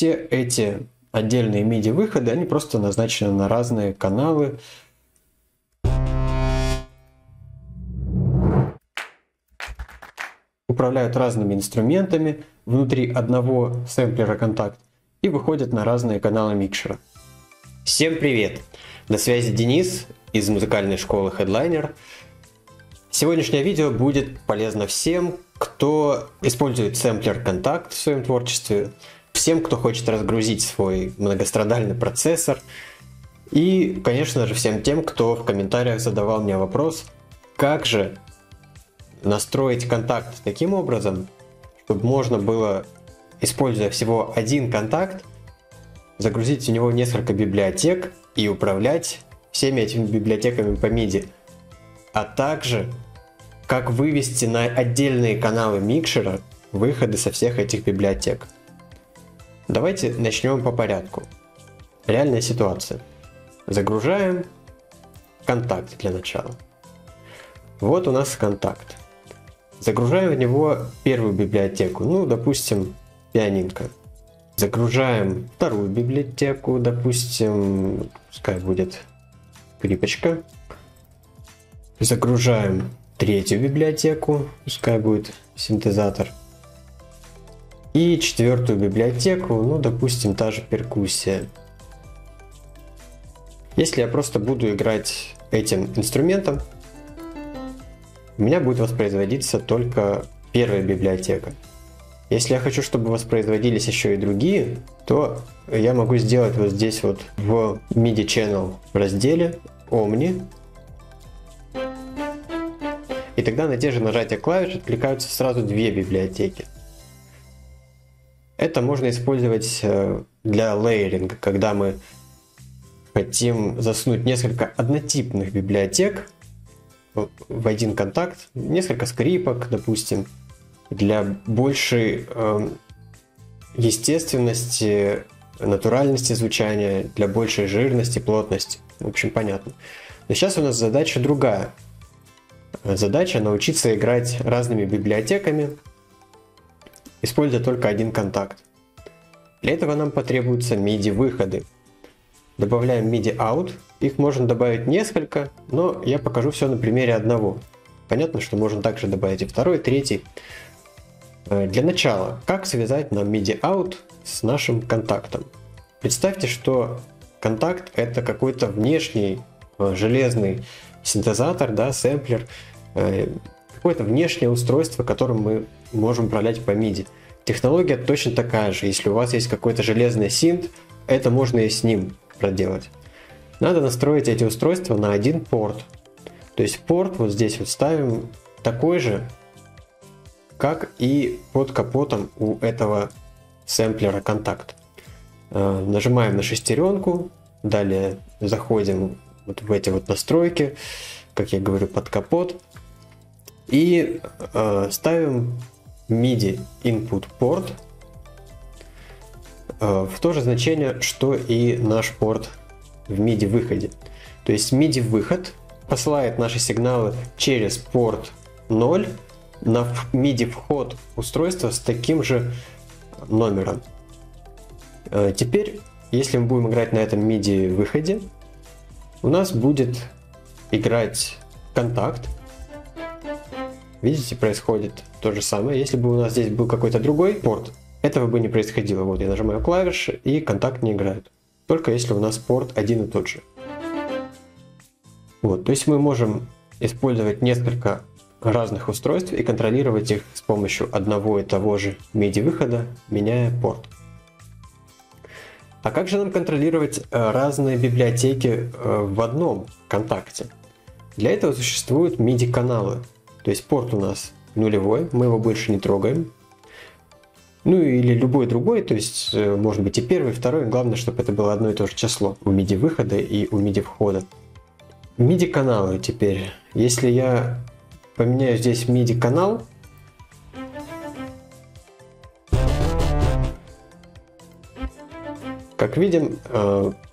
все эти отдельные MIDI-выходы, они просто назначены на разные каналы. Управляют разными инструментами внутри одного сэмплера Kontakt и выходят на разные каналы микшера. Всем привет! На связи Денис из музыкальной школы Headliner. Сегодняшнее видео будет полезно всем, кто использует сэмплер Kontakt в своем творчестве, всем, кто хочет разгрузить свой многострадальный процессор и, конечно же, всем тем, кто в комментариях задавал мне вопрос, как же настроить Kontakt таким образом, чтобы можно было, используя всего один Kontakt, загрузить у него несколько библиотек и управлять всеми этими библиотеками по MIDI, а также как вывести на отдельные каналы микшера выходы со всех этих библиотек. Давайте начнем по порядку. Реальная ситуация. Загружаем Kontakt для начала. Вот у нас Kontakt. Загружаем в него первую библиотеку, ну, допустим, пианинка. Загружаем вторую библиотеку, допустим, пускай будет скрипочка. Загружаем третью библиотеку, пускай будет синтезатор. И четвертую библиотеку, ну, допустим, та же перкуссия. Если я просто буду играть этим инструментом, у меня будет воспроизводиться только первая библиотека. Если я хочу, чтобы воспроизводились еще и другие, то я могу сделать вот здесь вот в MIDI Channel в разделе Omni. И тогда на те же нажатия клавиш откликаются сразу две библиотеки. Это можно использовать для лейеринга, когда мы хотим засунуть несколько однотипных библиотек в один Kontakt, несколько скрипок, допустим, для большей естественности, натуральности звучания, для большей жирности, плотности. В общем, понятно. Но сейчас у нас задача другая. Задача научиться играть разными библиотеками, используя только один Kontakt. Для этого нам потребуются MIDI-выходы. Добавляем MIDI-out. Их можно добавить несколько, но я покажу все на примере одного. Понятно, что можно также добавить и второй, и третий. Для начала, как связать нам MIDI-out с нашим Kontakt? Представьте, что Kontakt — это какой-то внешний железный синтезатор, да, сэмплер, какое-то внешнее устройство, которым мы можем управлять по MIDI. Технология точно такая же. Если у вас есть какой-то железный синт, это можно и с ним проделать. Надо настроить эти устройства на один порт. То есть порт вот здесь вот ставим такой же, как и под капотом у этого сэмплера Kontakt. Нажимаем на шестеренку, далее заходим вот в эти вот настройки, как я говорю, под капот, и ставим MIDI input порт в то же значение, что и наш порт в MIDI выходе. То есть MIDI выход посылает наши сигналы через порт 0 на MIDI вход устройства с таким же номером. Теперь, если мы будем играть на этом MIDI выходе, у нас будет играть Kontakt. Видите, происходит то же самое. Если бы у нас здесь был какой-то другой порт, этого бы не происходило. Вот я нажимаю клавиши, и Kontakt не играет. Только если у нас порт один и тот же. Вот, то есть мы можем использовать несколько разных устройств и контролировать их с помощью одного и того же MIDI-выхода, меняя порт. А как же нам контролировать разные библиотеки в одном Контакте? Для этого существуют MIDI-каналы. То есть порт у нас нулевой, мы его больше не трогаем. Ну или любой другой, то есть может быть и первый, и второй. Главное, чтобы это было одно и то же число у MIDI выхода и у MIDI входа. MIDI каналы теперь. Если я поменяю здесь MIDI канал, как видим,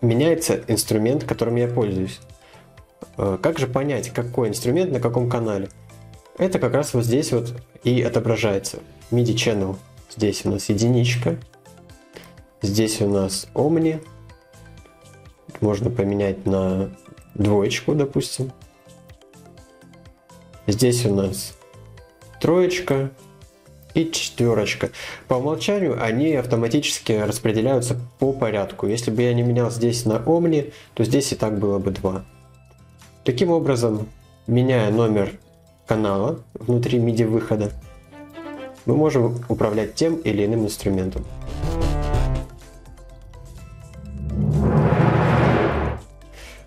меняется инструмент, которым я пользуюсь. Как же понять, какой инструмент на каком канале? Это как раз вот здесь вот и отображается. MIDI channel. Здесь у нас единичка, Здесь у нас Omni. Можно поменять на двоечку, допустим. Здесь у нас троечка и четверочка. По умолчанию они автоматически распределяются по порядку. Если бы я не менял здесь на Omni, то здесь и так было бы 2. Таким образом, меняя номер канала внутри MIDI выхода, мы можем управлять тем или иным инструментом.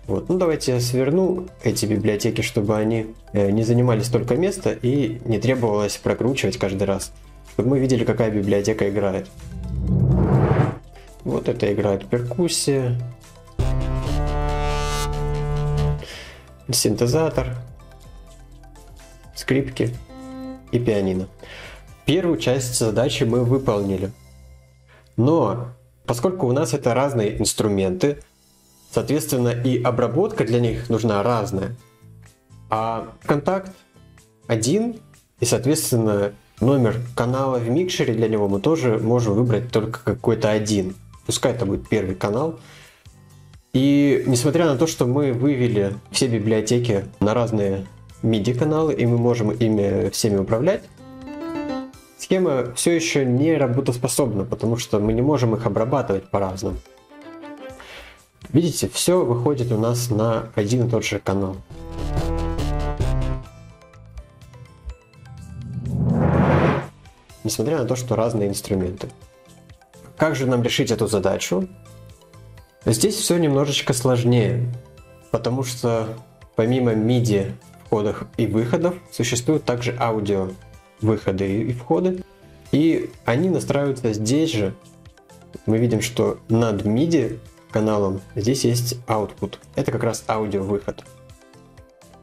Вот. Ну, давайте я сверну эти библиотеки, чтобы они не занимали столько места и не требовалось прокручивать каждый раз, чтобы мы видели, какая библиотека играет. Вот это играет перкуссия, синтезатор, скрипки и пианино. Первую часть задачи мы выполнили, но поскольку у нас это разные инструменты, соответственно и обработка для них нужна разная, а контакт один и соответственно номер канала в микшере для него мы тоже можем выбрать только какой-то один, пускай это будет первый канал. И несмотря на то, что мы вывели все библиотеки на разные MIDI каналы и мы можем ими всеми управлять, схема все еще не работоспособна, потому что мы не можем их обрабатывать по-разному. Видите, все выходит у нас на один и тот же канал. Несмотря на то, что разные инструменты. Как же нам решить эту задачу? Здесь все немножечко сложнее, потому что помимо MIDI входов и выходов существуют также аудио выходы и входы, и они настраиваются здесь же. Мы видим, что над MIDI каналом здесь есть output. Это как раз аудио выход,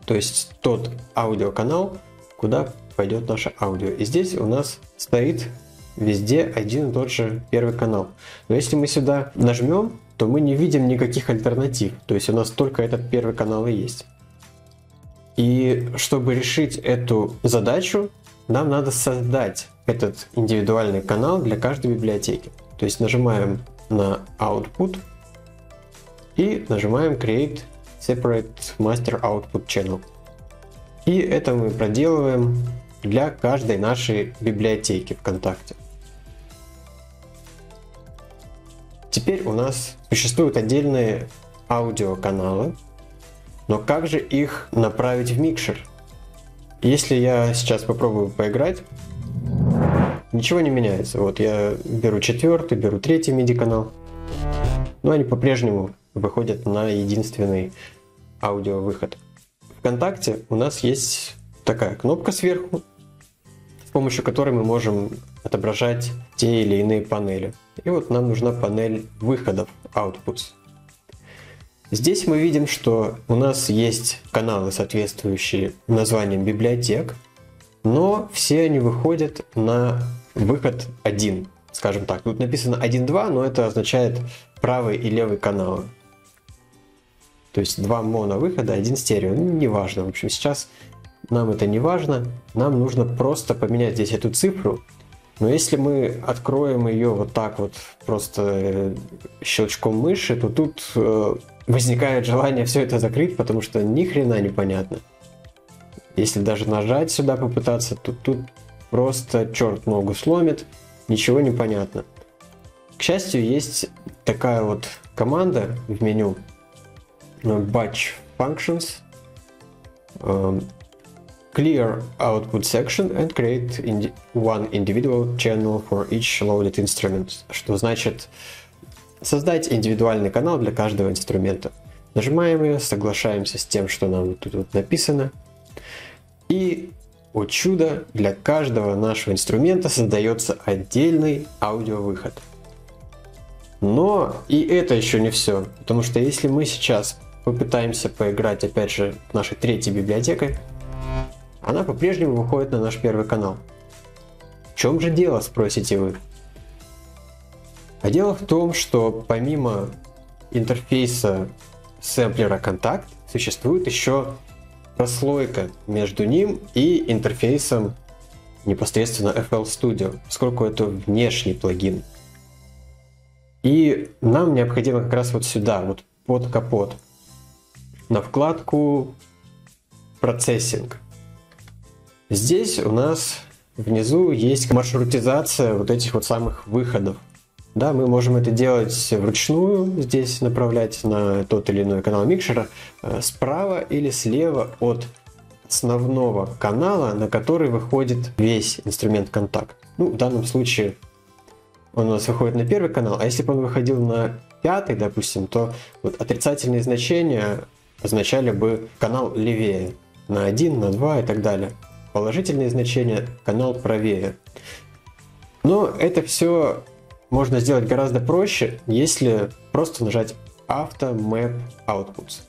то есть тот аудио канал, куда пойдет наше аудио. И здесь у нас стоит везде один и тот же первый канал. Но если мы сюда нажмем, то мы не видим никаких альтернатив. То есть у нас только этот первый канал и есть. И чтобы решить эту задачу, нам надо создать этот индивидуальный канал для каждой библиотеки. То есть нажимаем на Output и нажимаем Create Separate Master Output Channel. И это мы проделываем для каждой нашей библиотеки ВКонтакте. Теперь у нас существуют отдельные аудиоканалы, но как же их направить в микшер? Если я сейчас попробую поиграть, ничего не меняется. Вот я беру четвертый, беру третий MIDI-канал, но они по-прежнему выходят на единственный аудиовыход. ВКонтакте у нас есть такая кнопка сверху, с помощью которой мы можем отображать те или иные панели. И вот нам нужна панель выходов Outputs. Здесь мы видим, что у нас есть каналы, соответствующие названиям библиотек, но все они выходят на выход 1, скажем так. Тут написано 1.2, но это означает правый и левый каналы. То есть 2 моно выхода, 1 стерео. Ну, неважно, в общем, сейчас нам это не важно. Нам нужно просто поменять здесь эту цифру. Но если мы откроем ее вот так вот, просто щелчком мыши, то тут возникает желание все это закрыть, потому что ни хрена непонятно. Если даже нажать сюда попытаться, то тут просто черт ногу сломит, ничего не понятно. К счастью, есть такая вот команда в меню Batch Functions, Clear output section and create one individual channel for each loaded instrument, что значит создать индивидуальный канал для каждого инструмента. Нажимаем ее, соглашаемся с тем, что нам тут вот написано, и, о чудо, для каждого нашего инструмента создается отдельный аудиовыход. Но и это еще не все, потому что если мы сейчас попытаемся поиграть опять же нашей третьей библиотекой, она по-прежнему выходит на наш первый канал. В чем же дело, спросите вы? А дело в том, что помимо интерфейса сэмплера Kontakt существует еще прослойка между ним и интерфейсом непосредственно FL Studio, поскольку это внешний плагин. И нам необходимо как раз вот сюда, вот под капот, на вкладку «Процессинг». Здесь у нас внизу есть маршрутизация вот этих вот самых выходов. Да, мы можем это делать вручную, здесь направлять на тот или иной канал микшера, справа или слева от основного канала, на который выходит весь инструмент «Контакт». Ну, в данном случае он у нас выходит на первый канал, а если бы он выходил на пятый, допустим, то вот отрицательные значения означали бы канал левее, на 1, на 2 и так далее. Положительные значения — канал правее. Но это все можно сделать гораздо проще, если просто нажать Auto Map Outputs.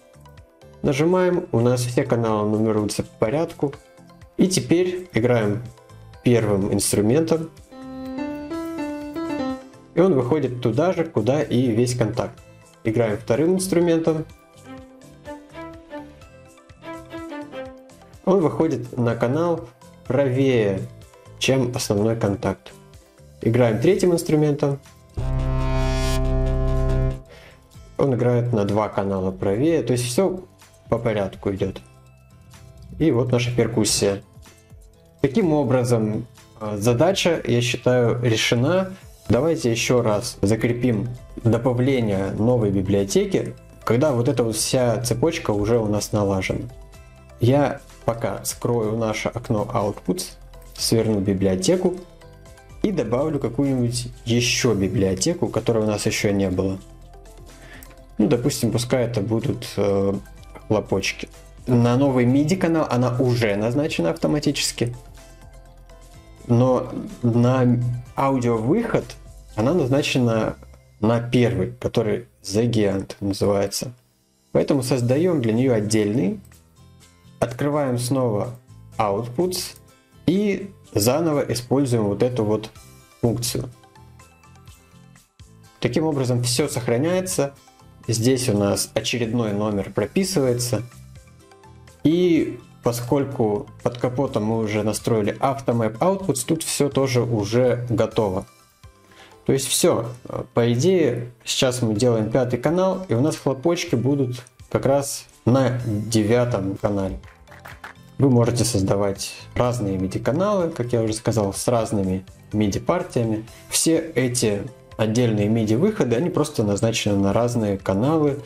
Нажимаем, у нас все каналы нумеруются по порядку. И теперь играем первым инструментом. И он выходит туда же, куда и весь контакт. Играем вторым инструментом. Он выходит на канал правее, чем основной контакт. Играем третьим инструментом. Он играет на два канала правее, то есть все по порядку идет. И вот наша перкуссия. Таким образом, задача, я считаю, решена. Давайте еще раз закрепим добавление новой библиотеки, когда вот эта вот вся цепочка уже у нас налажена. Я пока скрою наше окно Outputs, сверну библиотеку и добавлю какую-нибудь еще библиотеку, которой у нас еще не было. Ну, допустим, пускай это будут хлопочки. На новый MIDI канал она уже назначена автоматически, но на аудиовыход она назначена на первый, который Загиант называется. Поэтому создаем для нее отдельный, открываем снова Outputs и заново используем вот эту вот функцию. Таким образом все сохраняется. Здесь у нас очередной номер прописывается. И поскольку под капотом мы уже настроили AutoMap Outputs, тут все тоже уже готово. То есть все. По идее, сейчас мы делаем пятый канал, и у нас хлопочки будут как раз на девятом канале. Вы можете создавать разные MIDI-каналы, как я уже сказал, с разными MIDI-партиями. Все эти отдельные MIDI-выходы, они просто назначены на разные каналы.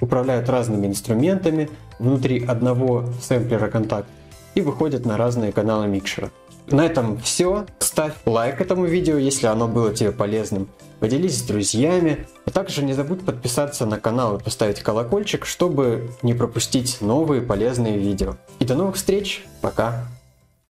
Управляют разными инструментами внутри одного сэмплера «Контакт» и выходят на разные каналы микшера. На этом все. Ставь лайк этому видео, если оно было тебе полезным. Поделись с друзьями. А также не забудь подписаться на канал и поставить колокольчик, чтобы не пропустить новые полезные видео. И до новых встреч. Пока.